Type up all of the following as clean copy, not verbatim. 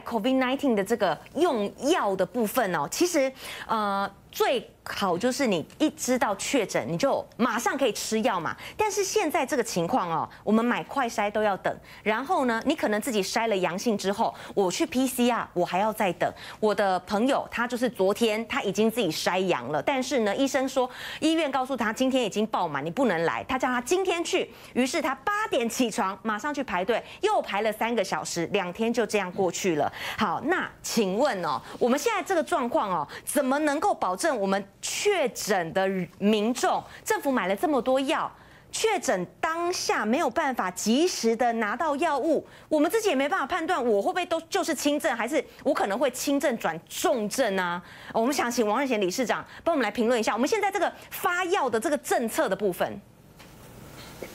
COVID-19 的这个用药的部分哦，其实最好就是你一知道确诊，你就马上可以吃药嘛。但是现在这个情况哦，我们买快筛都要等，然后呢，你可能自己筛了阳性之后，我去 PCR， 我还要再等。我的朋友他就是昨天他已经自己筛阳了，但是呢，医生说医院告诉他今天已经爆满，你不能来，他叫他今天去，于是他8点起床，马上去排队，又排了3个小时，2天就这样过去了。好，那请问哦，我们现在这个状况哦，怎么能够保证我们确诊的民众，政府买了这么多药，确诊当下没有办法及时的拿到药物，我们自己也没办法判断我会不会就是轻症，还是我可能会轻症转重症啊？我们想请王任贤理事长帮我们来评论一下，我们现在这个发药的这个政策的部分。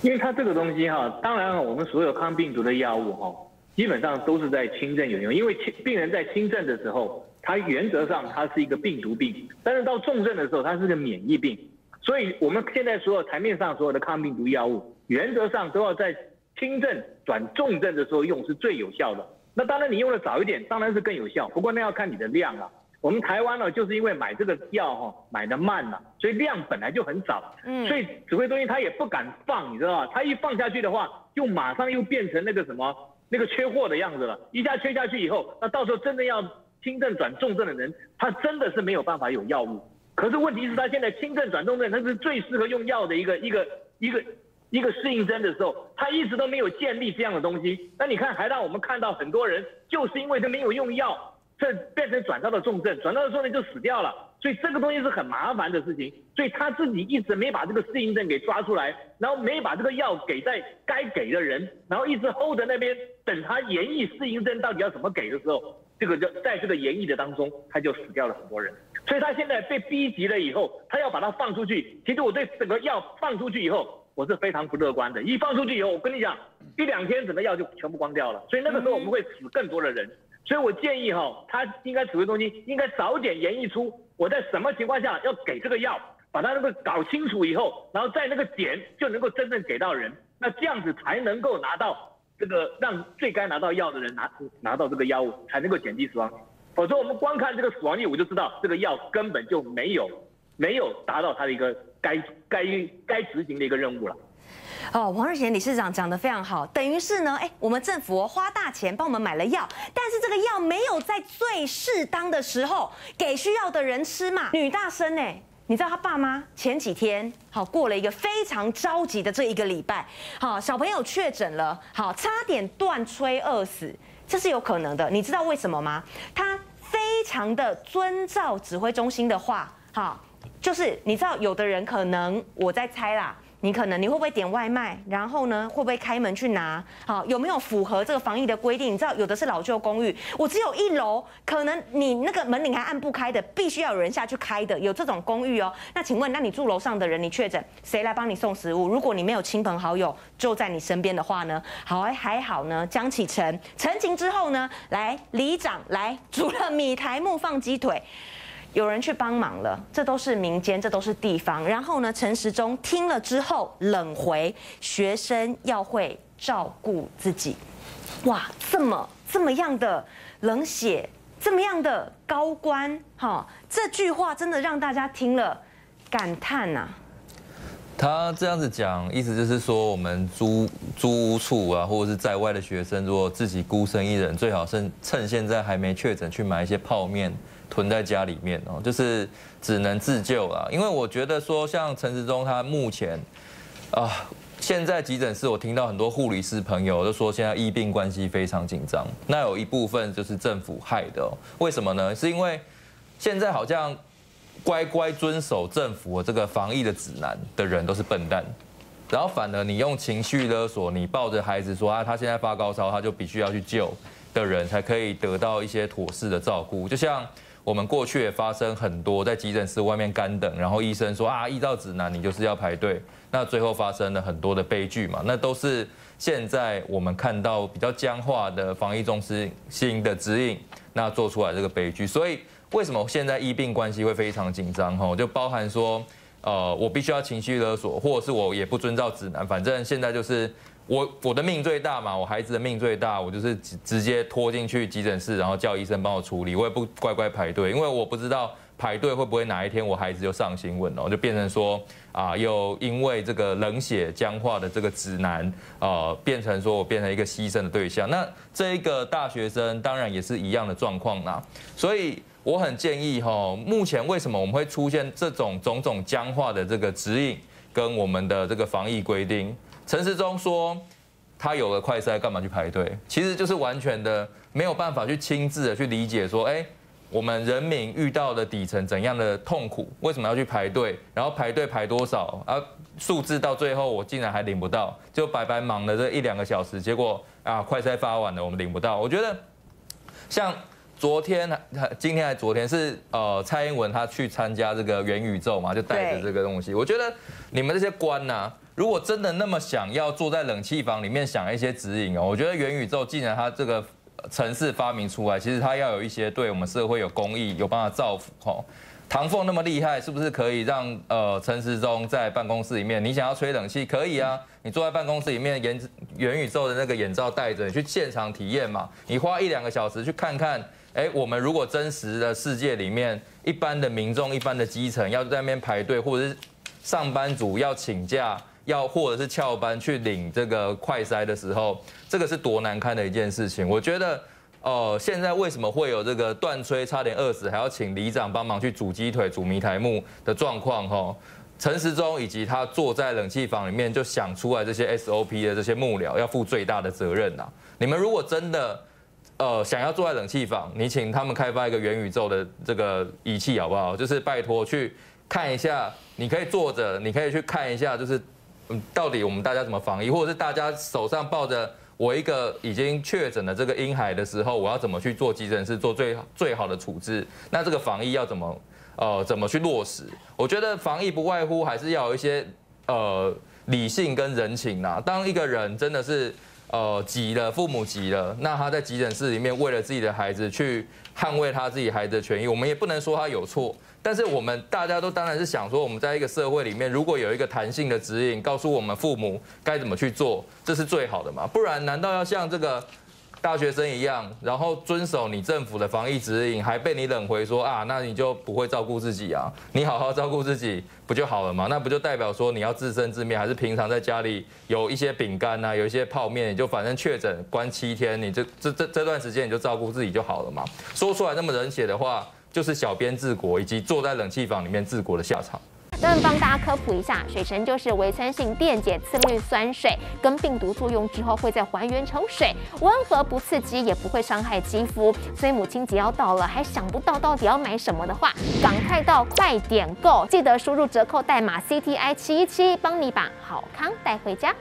因为它这个东西哈，当然我们所有抗病毒的药物哈，基本上都是在轻症有用，因为病人在轻症的时候。它原则上它是一个病毒病，但是到重症的时候它是个免疫病，所以我们现在所有台面上所有的抗病毒药物，原则上都要在轻症转重症的时候用是最有效的。那当然你用的早一点当然是更有效，不过那要看你的量啊。我们台湾呢，就是因为买这个药哈买的慢了，所以量本来就很少，所以指挥中心他也不敢放，你知道吧？他一放下去的话，就马上又变成那个什么那个缺货的样子了，一下缺下去以后，那到时候真的要。轻症转重症的人，他真的是没有办法有药物。可是问题是，他现在轻症转重症，他是最适合用药的一个适应症的时候，他一直都没有建立这样的东西。那你看，还让我们看到很多人就是因为他没有用药，这变成转到了重症，转到了重症就死掉了。所以这个东西是很麻烦的事情。所以他自己一直没把这个适应症给抓出来，然后没把这个药给在该给的人，然后一直 hold 在那边等他研议适应症到底要怎么给的时候。这个就在这个演绎的当中，他就死掉了很多人，所以他现在被逼急了以后，他要把它放出去。其实我对整个药放出去以后，我是非常不乐观的。一放出去以后，我跟你讲，1、2天整个药就全部光掉了，所以那个时候我们会死更多的人。所以我建议哈，他应该指挥中心应该早点演绎出我在什么情况下要给这个药，把它那个搞清楚以后，然后在那个点就能够真正给到人，那这样子才能够拿到。这个让最该拿到药的人拿到这个药物，才能够减低死亡率。否则我们光看这个死亡率，我就知道这个药根本就没有达到它的一个该执行的一个任务了。哦，王任贤理事长讲得非常好，等于是呢，我们政府花大钱帮我们买了药，但是这个药没有在最适当的时候给需要的人吃嘛。女大生你知道他爸妈前几天过了一个非常着急的这一个礼拜，小朋友确诊了，差点断炊饿死，这是有可能的。你知道为什么吗？他非常的遵照指挥中心的话，就是你知道有的人可能我在猜啦。你会不会点外卖？然后呢，会不会开门去拿？好，有没有符合这个防疫的规定？你知道，有的是老旧公寓，我只有1楼，可能你那个门铃还按不开的，必须要有人下去开的，有这种公寓哦。那请问，那你住楼上的人，你确诊，谁来帮你送食物？如果你没有亲朋好友就在你身边的话呢？好，还好呢。江启臣澄清之后呢，里长煮了米苔目放鸡腿。有人去帮忙了，这都是民间，这都是地方。然后呢，陈时中听了之后冷回，学生要会照顾自己。哇，这么样的冷血，这么样的高官，这句话真的让大家听了感叹呐。他这样子讲，意思就是说，我们租屋处啊，或者是在外的学生，如果自己孤身一人，最好是趁现在还没确诊去买一些泡面。囤在家里面哦，就是只能自救啦。因为我觉得说，像陈时中他目前啊，现在急诊室我听到很多护理师朋友都说，现在医病关系非常紧张。那有一部分就是政府害的哦。为什么呢？是因为现在好像乖乖遵守政府这个防疫的指南的人都是笨蛋，然后反而你用情绪勒索，你抱着孩子说啊，他现在发高烧，他就必须要去救的人才可以得到一些妥适的照顾，就像。我们过去也发生很多在急诊室外面干等，然后医生说啊，依照指南你就是要排队，那最后发生了很多的悲剧嘛，那都是现在我们看到比较僵化的防疫中心的指引，那做出来这个悲剧。所以为什么现在医病关系会非常紧张？就包含说，我必须要情绪勒索，或者是我也不遵照指南，反正现在就是我的命最大嘛，我孩子的命最大，我就是直接拖进去急诊室，然后叫医生帮我处理，我也不乖乖排队，因为我不知道排队会不会哪一天我孩子又上新闻哦，就变成说啊，又因为这个冷血僵化的这个指南，变成说我变成一个牺牲的对象。那这一个大学生当然也是一样的状况啦，所以。 我很建议哈，目前为什么我们会出现这种种种僵化的这个指引跟我们的这个防疫规定？陈时中说他有了快筛，干嘛去排队？其实就是完全的没有办法去亲自的去理解说，哎，我们人民遇到的底层怎样的痛苦，为什么要去排队？然后排队排多少啊？数字到最后我竟然还领不到，就白白忙了这1-2个小时，结果啊，快筛发完了我们领不到。我觉得像。 昨天、今天还昨天是蔡英文她去参加这个元宇宙嘛，就带着这个东西。我觉得你们这些官呐、啊，如果真的那么想要坐在冷气房里面想一些指引哦，我觉得元宇宙既然它这个城市发明出来，其实它要有一些对我们社会有公益、有办法造福哦。唐凤那么厉害，是不是可以让陈时中在办公室里面，你想要吹冷气可以啊？ 你坐在办公室里面，元宇宙的那个眼罩戴着，你去现场体验嘛？你花1-2个小时去看看，哎，我们如果真实的世界里面，一般的民众、一般的基层要在那边排队，或者是上班族要请假，要或者是翘班去领这个快筛的时候，这个是多难堪的一件事情。我觉得，现在为什么会有这个断炊差点饿死，还要请里长帮忙去煮鸡腿、煮迷苔木的状况？哈。 陈时中以及他坐在冷气房里面就想出来这些 SOP 的这些幕僚要负最大的责任呐、啊。你们如果真的想要坐在冷气房，你请他们开发一个元宇宙的这个仪器好不好？就是拜托去看一下，你可以坐着，你可以去看一下，就是到底我们大家怎么防疫，或者是大家手上抱着我一个已经确诊的这个婴孩的时候，我要怎么去做急诊室做最好的处置？那这个防疫要怎么？ 怎么去落实？我觉得防疫不外乎还是要有一些理性跟人情呐、啊。当一个人真的是急了，父母急了，那他在急诊室里面为了自己的孩子去捍卫他自己孩子的权益，我们也不能说他有错。但是我们大家都当然是想说，我们在一个社会里面，如果有一个弹性的指引，告诉我们父母该怎么去做，这是最好的嘛。不然难道要像这个？ 大学生一样，然后遵守你政府的防疫指引，还被你冷回说啊，那你就不会照顾自己啊？你好好照顾自己不就好了吗？那不就代表说你要自生自灭，还是平常在家里有一些饼干啊，有一些泡面，你就反正确诊关7天，你就这段时间你就照顾自己就好了嘛？说出来那么冷血的话，就是小编治国以及坐在冷气房里面治国的下场。 那帮大家科普一下，水神就是微酸性电解次氯酸水，跟病毒作用之后会再还原成水，温和不刺激，也不会伤害肌肤。所以母亲节要到了，还想不到到底要买什么的话，赶快到快点购，记得输入折扣代码 CTI717，帮你把好康带回家。